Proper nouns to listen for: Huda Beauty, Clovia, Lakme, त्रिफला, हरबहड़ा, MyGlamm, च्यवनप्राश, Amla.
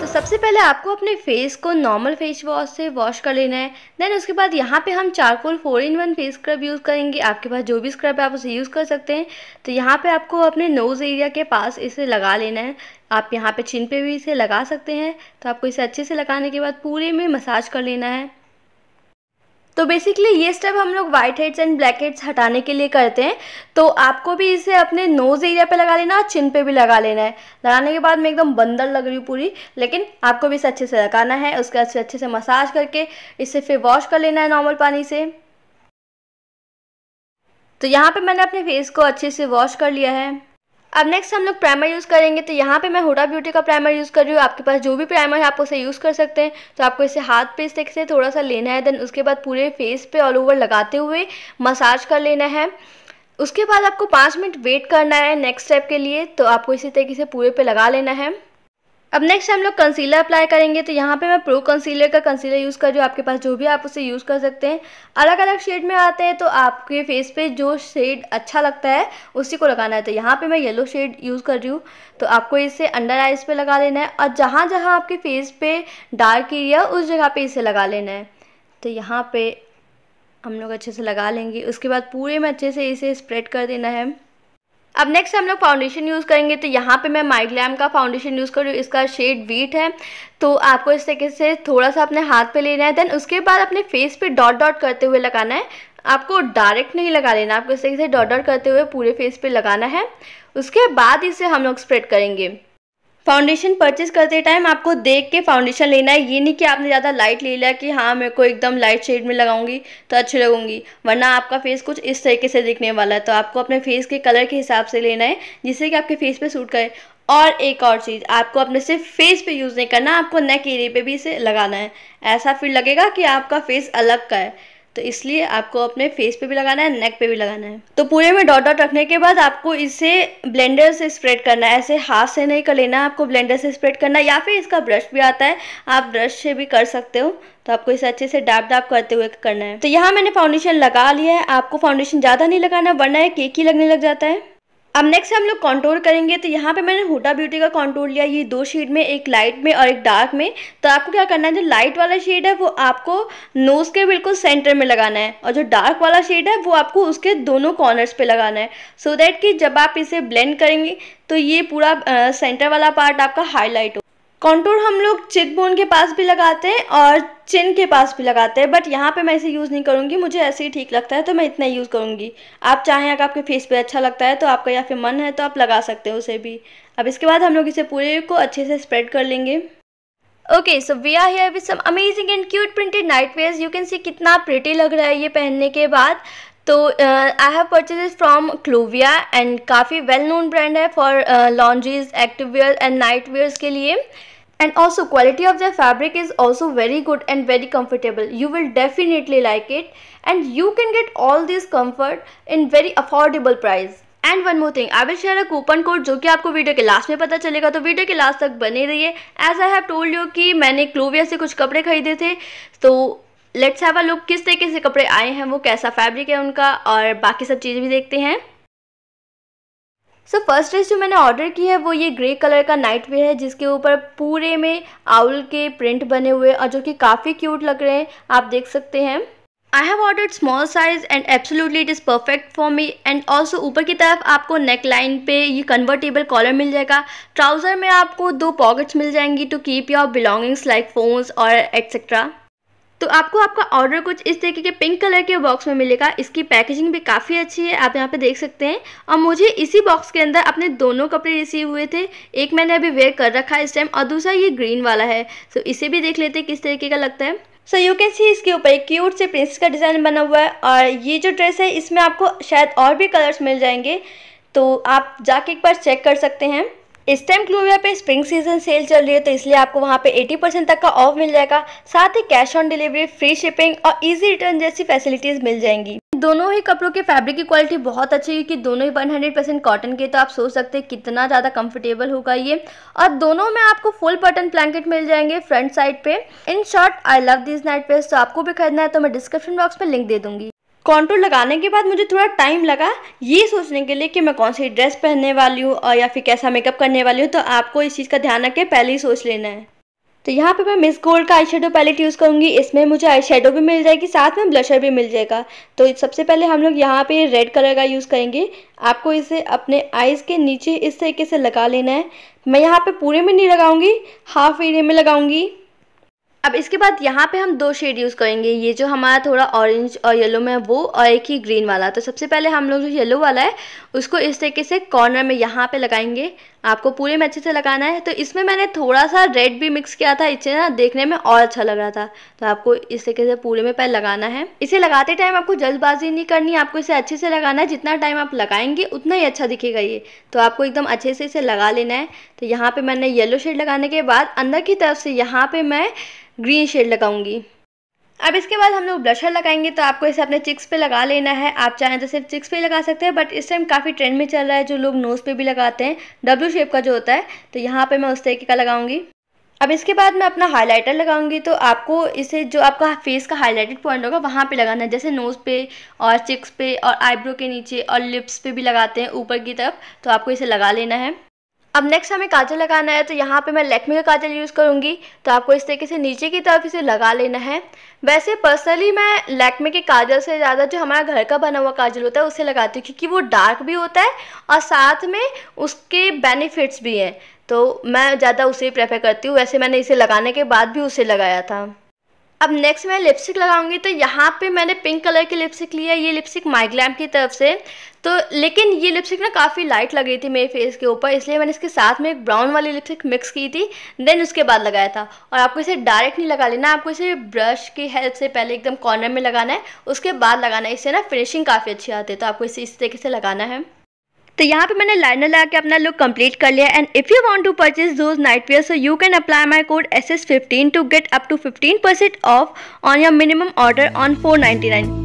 तो सबसे पहले आपको अपने फेस को नॉर्मल फेस वॉश से वॉश कर लेना है। देन उसके बाद यहाँ पे हम charcoal 4-in-1 face scrub use करेंगे। आपके पास जो भी स्क्रब है आप उसे यूज़ कर सकते हैं। तो यहाँ पे आपको अपने नोज़ एरिया के पास इसे लगा लेना है। आप यहाँ पे चिन पे भी इसे लगा सकते हैं। तो आपको इसे अच्छे से लगाने के बाद पूरे में मसाज कर लेना है। तो बेसिकली ये स्टेप हम लोग white heads and black heads हटाने के लिए करते हैं। तो आपको भी इसे अपने नोज़ एरिया पे लगा लेना और चिन पे भी लगा लेना है। लगाने के बाद मैं एकदम बंदर लग रही हूँ पूरी, लेकिन आपको भी इसे अच्छे से लगाना है। उसके बाद अच्छे से मसाज करके इसे फिर वॉश कर लेना है नॉर्मल पानी से। तो यहाँ पर मैंने अपने फेस को अच्छे से वॉश कर लिया है। अब नेक्स्ट हम लोग प्राइमर यूज़ करेंगे। तो यहाँ पे मैं हुडा ब्यूटी का प्राइमर यूज़ कर रही हूँ। आपके पास जो भी प्राइमर है आप उसे यूज़ कर सकते हैं। तो आपको इसे हाथ पे स्टिक से थोड़ा सा लेना है। देन उसके बाद पूरे फेस पे ऑल ओवर लगाते हुए मसाज कर लेना है। उसके बाद आपको 5 मिनट वेट करना है नेक्स्ट स्टेप के लिए। तो आपको इसी तरीके से पूरे पे लगा लेना है। अब नेक्स्ट हम लोग कंसीलर अप्लाई करेंगे। तो यहाँ पे मैं प्रो कंसीलर का कंसीलर यूज़ कर रही हूँ। आपके पास जो भी आप उसे यूज़ कर सकते हैं। अलग अलग शेड में आते हैं, तो आपके फेस पे जो शेड अच्छा लगता है उसी को लगाना है। तो यहाँ पे मैं येलो शेड यूज़ कर रही हूँ। तो आपको इसे अंडर आइज़ पे लगा लेना है और जहाँ जहाँ आपके फेस पे डार्क एरिया उस जगह पर इसे लगा लेना है। तो यहाँ पर हम लोग अच्छे से लगा लेंगे। उसके बाद पूरे में अच्छे से इसे स्प्रेड कर देना है। अब नेक्स्ट हम लोग फाउंडेशन यूज़ करेंगे। तो यहाँ पे मैं माइग्लैम का फाउंडेशन यूज़ कर रही हूँ। इसका शेड वीट है। तो आपको इस तरीके से थोड़ा सा अपने हाथ पे लेना है। देन उसके बाद अपने फेस पे डॉट डॉट करते हुए लगाना है। आपको डायरेक्ट नहीं लगा लेना, आपको इस तरीके से डॉट डॉट करते हुए पूरे फेस पे लगाना है। उसके बाद इसे हम लोग स्प्रेड करेंगे। फाउंडेशन परचेज़ करते टाइम आपको देख के फाउंडेशन लेना है। ये नहीं कि आपने ज़्यादा लाइट ले लिया कि हाँ मेरे को एकदम लाइट शेड में लगाऊंगी तो अच्छी लगूंगी, वरना आपका फेस कुछ इस तरीके से दिखने वाला है। तो आपको अपने फेस के कलर के हिसाब से लेना है जिससे कि आपके फेस पे सूट करे। और एक और चीज़, आपको अपने सिर्फ फेस पे यूज़ नहीं करना, आपको नेक एरिया पे भी इसे लगाना है। ऐसा फील लगेगा कि आपका फेस अलग का है। तो इसलिए आपको अपने फेस पे भी लगाना है, नेक पे भी लगाना है। तो पूरे में डॉट डॉट रखने के बाद आपको इसे ब्लेंडर से स्प्रेड करना है। ऐसे हाथ से नहीं कर लेना, आपको ब्लेंडर से स्प्रेड करना है। या फिर इसका ब्रश भी आता है, आप ब्रश से भी कर सकते हो। तो आपको इसे अच्छे से डैप डैप करते हुए करना है। तो यहाँ मैंने फाउंडेशन लगा लिया है। आपको फाउंडेशन ज़्यादा नहीं लगाना, वरना एक ही लगने लग जाता है। अब नेक्स्ट हम लोग कॉन्टूर करेंगे। तो यहाँ पे मैंने हुडा ब्यूटी का कॉन्टूर लिया, ये 2 शेड में, एक लाइट में और एक डार्क में। तो आपको क्या करना है, जो लाइट वाला शेड है वो आपको नोज़ के बिल्कुल सेंटर में लगाना है और जो डार्क वाला शेड है वो आपको उसके दोनों कॉर्नर्स पे लगाना है। सो दैट कि जब आप इसे ब्लेंड करेंगे तो ये पूरा सेंटर वाला पार्ट आपका हाईलाइट हो। कॉन्टूर हम लोग चिकबोन के पास भी लगाते हैं और चिन के पास भी लगाते हैं, बट यहाँ पे मैं इसे यूज़ नहीं करूँगी। मुझे ऐसे ही ठीक लगता है तो मैं इतना यूज़ करूँगी। आप चाहें अगर आपके फेस पे अच्छा लगता है तो आपका, या फिर मन है तो आप लगा सकते हो उसे भी। अब इसके बाद हम लोग इसे पूरे को अच्छे से स्प्रेड कर लेंगे। Okay, so we are here with some amazing and cute printed night wears. You can see कितना प्रिटी लग रहा है ये पहनने के बाद। तो I have purchase from Clovia and काफ़ी वेल नोन ब्रांड है for laundries, active wear and night wears के लिए। And also quality of the fabric is also very good and very comfortable. You will definitely like it and you can get all this comfort in very affordable price. And one more thing, I will share a coupon code जो कि आपको video के last में पता चलेगा। तो video के last तक बने रहिए। As I have told you कि मैंने क्लोविया से कुछ कपड़े खरीदे थे, तो let's have a look किस तरीके से कपड़े आए हैं, वो कैसा फैब्रिक है उनका, और बाकी सब चीज़ भी देखते हैं। सो फर्स्ट ड्रेस जो मैंने ऑर्डर की है वो ये ग्रे कलर का नाइट वेयर है जिसके ऊपर पूरे में आउल के प्रिंट बने हुए और जो कि काफ़ी क्यूट लग रहे हैं, आप देख सकते हैं। I have ordered small size and absolutely it is perfect for me. And also ऊपर की तरफ आपको नेक लाइन पे ये कन्वर्टेबल कॉलर मिल जाएगा। ट्राउज़र में आपको 2 पॉकेट्स मिल जाएंगी to keep your belongings like phones और एट्सेट्रा। तो आपको आपका ऑर्डर कुछ इस तरीके के पिंक कलर के बॉक्स में मिलेगा। इसकी पैकेजिंग भी काफ़ी अच्छी है, आप यहाँ पे देख सकते हैं। और मुझे इसी बॉक्स के अंदर अपने दोनों कपड़े रिसीव हुए थे। एक मैंने अभी वेयर कर रखा है इस टाइम और दूसरा ये ग्रीन वाला है। सो इसे भी देख लेते हैं किस तरीके का लगता है। सो यू कैन सी इसके ऊपर एक क्यूट से प्रिंसेस का डिज़ाइन बना हुआ है। और ये जो ड्रेस है इसमें आपको शायद और भी कलर्स मिल जाएंगे, तो आप जाके एक बार चेक कर सकते हैं। इस टाइम क्लोविया पे स्प्रिंग सीजन सेल चल रही है, तो इसलिए आपको वहाँ पे 80% तक का ऑफ मिल जाएगा। साथ ही cash on delivery, free shipping और इजी रिटर्न जैसी फैसिलिटीज़ मिल जाएंगी। दोनों ही कपड़ों के फैब्रिक की क्वालिटी बहुत अच्छी है क्योंकि दोनों ही 100% कॉटन के। तो आप सोच सकते हैं कितना ज़्यादा कंफर्टेबल होगा ये। और दोनों में आपको फुल बटन ब्लैंकेट मिल जाएंगे फ्रंट साइड पे। In short, I love this night wears. तो आपको भी खरीदना है तो मैं डिस्क्रिप्शन बॉक्स में लिंक दे दूँगी। कॉन्टूर लगाने के बाद मुझे थोड़ा टाइम लगा ये सोचने के लिए कि मैं कौन सी ड्रेस पहनने वाली हूँ और या फिर कैसा मेकअप करने वाली हूँ। तो आपको इस चीज़ का ध्यान रख के पहले ही सोच लेना है। तो यहाँ पे मैं मिस गोल्ड का आई शेडो पैलेट यूज़ करूँगी। इसमें मुझे आई शेडो भी मिल जाएगी, साथ में ब्लशर भी मिल जाएगा। तो सबसे पहले हम लोग यहाँ पे रेड कलर का यूज़ करेंगे। आपको इसे अपने आईज़ के नीचे इस तरीके से लगा लेना है। मैं यहाँ पे पूरे में नहीं लगाऊंगी, हाफ एरिया में लगाऊंगी। अब इसके बाद यहाँ पे हम दो शेड यूज़ करेंगे, ये जो हमारा थोड़ा ऑरेंज और येलो में है वो, और एक ही ग्रीन वाला। तो सबसे पहले हम लोग जो येलो वाला है उसको इस तरीके से कॉर्नर में यहाँ पे लगाएंगे। आपको पूरे में अच्छे से लगाना है। तो इसमें मैंने थोड़ा सा रेड भी मिक्स किया था, इससे ना देखने में और अच्छा लग रहा था। तो आपको इस तरीके से पूरे में पहले लगाना है। इसे लगाते टाइम आपको जल्दबाजी नहीं करनी, आपको इसे अच्छे से लगाना है। जितना टाइम आप लगाएंगे उतना ही अच्छा दिखेगा ये। तो आपको एकदम अच्छे से इसे लगा लेना है। तो यहाँ पर मैंने येलो शेड लगाने के बाद अंदर की तरफ से यहाँ पर मैं ग्रीन शेड लगाऊंगी। अब इसके बाद हम लोग ब्लशर लगाएंगे। तो आपको इसे अपने चिक्स पे लगा लेना है। आप चाहें तो सिर्फ चिक्स पे लगा सकते हैं, बट इस टाइम काफ़ी ट्रेंड में चल रहा है जो लोग नोज़ पे भी लगाते हैं, डब्ल्यू शेप का जो होता है। तो यहाँ पे मैं उस तरीके का लगाऊंगी। अब इसके बाद मैं अपना हाईलाइटर लगाऊंगी। तो आपको इसे जो आपका फेस का हाईलाइटेड पॉइंट होगा वहाँ पे लगाना है, जैसे नोज़ पे और चिक्स पे और आईब्रो के नीचे और लिप्स पे भी लगाते हैं ऊपर की तरफ। तो आपको इसे लगा लेना है। अब नेक्स्ट हमें काजल लगाना है। तो यहाँ पे मैं लैक्मे का काजल यूज़ करूँगी। तो आपको इस तरीके से नीचे की तरफ इसे लगा लेना है। वैसे पर्सनली मैं लैक्मे के काजल से ज़्यादा जो हमारा घर का बना हुआ काजल होता है उसे लगाती हूँ, क्योंकि वो डार्क भी होता है और साथ में उसके बेनिफिट्स भी हैं। तो मैं ज़्यादा उसे प्रेफर करती हूँ। वैसे मैंने इसे लगाने के बाद भी उसे लगाया था। अब नेक्स्ट मैं लिपस्टिक लगाऊंगी। तो यहाँ पे मैंने पिंक कलर की लिपस्टिक ली है। ये लिपस्टिक माइग्लैम की तरफ से। तो लेकिन ये लिपस्टिक ना काफ़ी लाइट लग रही थी मेरे फेस के ऊपर, इसलिए मैंने इसके साथ में एक ब्राउन वाली लिपस्टिक मिक्स की थी, देन उसके बाद लगाया था। और आपको इसे डायरेक्ट नहीं लगा लेना, आपको इसे ब्रश की हेल्प से पहले एकदम कॉर्नर में लगाना है, उसके बाद लगाना है। इससे ना फिनिशिंग काफ़ी अच्छी आती है। तो आपको इसे इस तरीके से लगाना है। तो यहाँ पे मैंने लाइनर लगा के अपना लुक कंप्लीट कर लिया। And if you want to purchase those night wear so you can apply my code SS15 to get up to 15% off on your minimum order on $4.99.